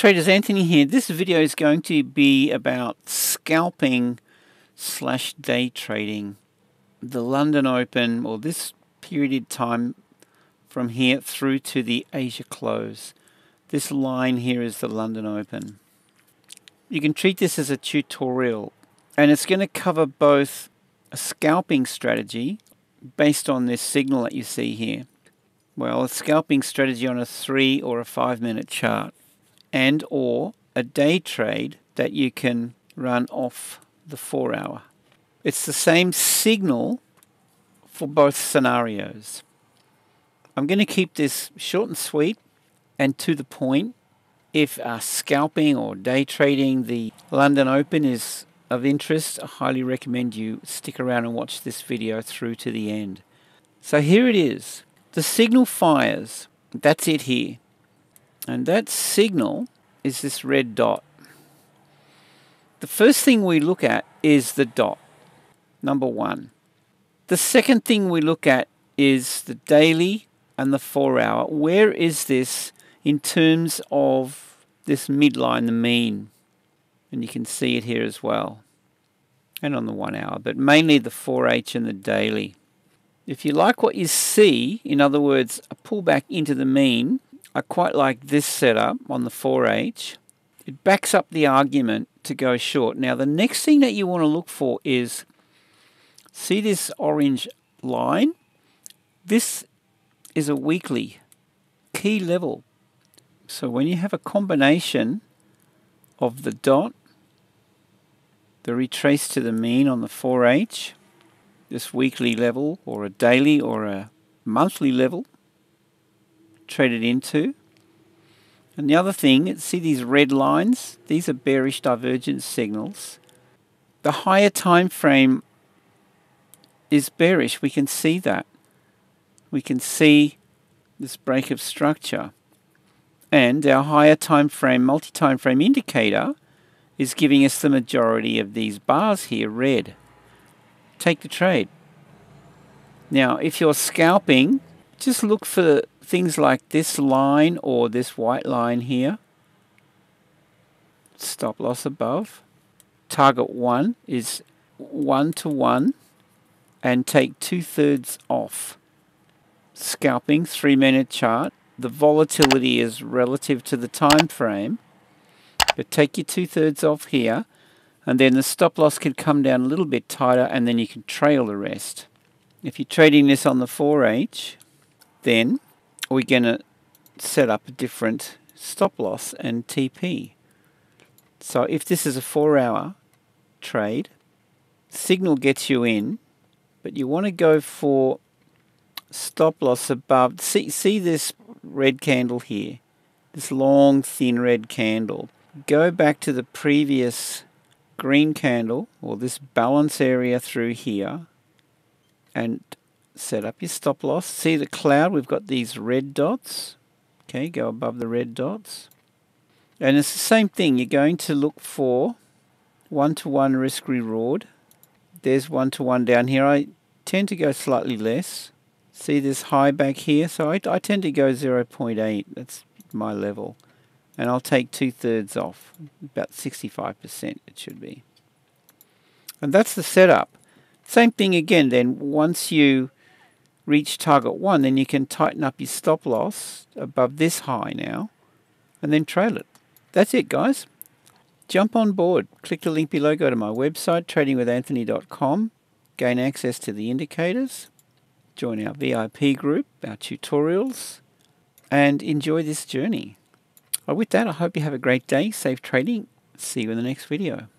Traders, Anthony here. This video is going to be about scalping/day trading the London Open, or this period of time from here through to the Asia close. This line here is the London Open. You can treat this as a tutorial, and it's going to cover both a scalping strategy based on this signal that you see here. Well, a scalping strategy on a 3 or a 5 minute chart, and or a day trade that you can run off the 4 hour. It's the same signal for both scenarios. I'm going to keep this short and sweet and to the point. If scalping or day trading the London Open is of interest, I highly recommend you stick around and watch this video through to the end. So here it is. The signal fires. That's it here. And that signal is this red dot. The first thing we look at is the dot, number one. The second thing we look at is the daily and the 4 hour. Where is this in terms of this midline, the mean? And you can see it here as well. And on the 1 hour, but mainly the 4H and the daily. If you like what you see, in other words, a pullback into the mean, I quite like this setup on the 4H. It backs up the argument to go short. Now, the next thing that you want to look for is, see this orange line? This is a weekly key level. So when you have a combination of the dot, the retrace to the mean on the 4H, this weekly level or a daily or a monthly level traded into. And the other thing, see these red lines? These are bearish divergence signals. The higher time frame is bearish. We can see that. We can see this break of structure. And our higher time frame, multi-time frame indicator is giving us the majority of these bars here, red. Take the trade. Now, if you're scalping, just look for things like this line or this white line here. Stop loss above. Target one is 1 to 1 and take 2/3 off. Scalping, 3 minute chart. The volatility is relative to the time frame, but take your 2/3 off here, and then the stop loss could come down a little bit tighter, and then you can trail the rest. If you're trading this on the 4H, then we're going to set up a different stop loss and TP. So if this is a 4 hour trade, signal gets you in, but you want to go for stop loss above. See this red candle here, this long thin red candle. Go back to the previous green candle or this balance area through here and set up your stop loss. See the cloud, we've got these red dots. Okay, go above the red dots. And it's the same thing, you're going to look for 1 to 1 risk reward. There's 1 to 1 down here. I tend to go slightly less. See this high back here? So I tend to go 0.8. That's my level. And I'll take 2/3 off. About 65% it should be. And that's the setup. Same thing again then. Once you reach target one, then you can tighten up your stop loss above this high now. And then trail it. That's it, guys. Jump on board. Click the link below. Go to my website, tradingwithanthony.com. Gain access to the indicators. Join our VIP group, our tutorials, and enjoy this journey. Well, with that, I hope you have a great day, safe trading. See you in the next video.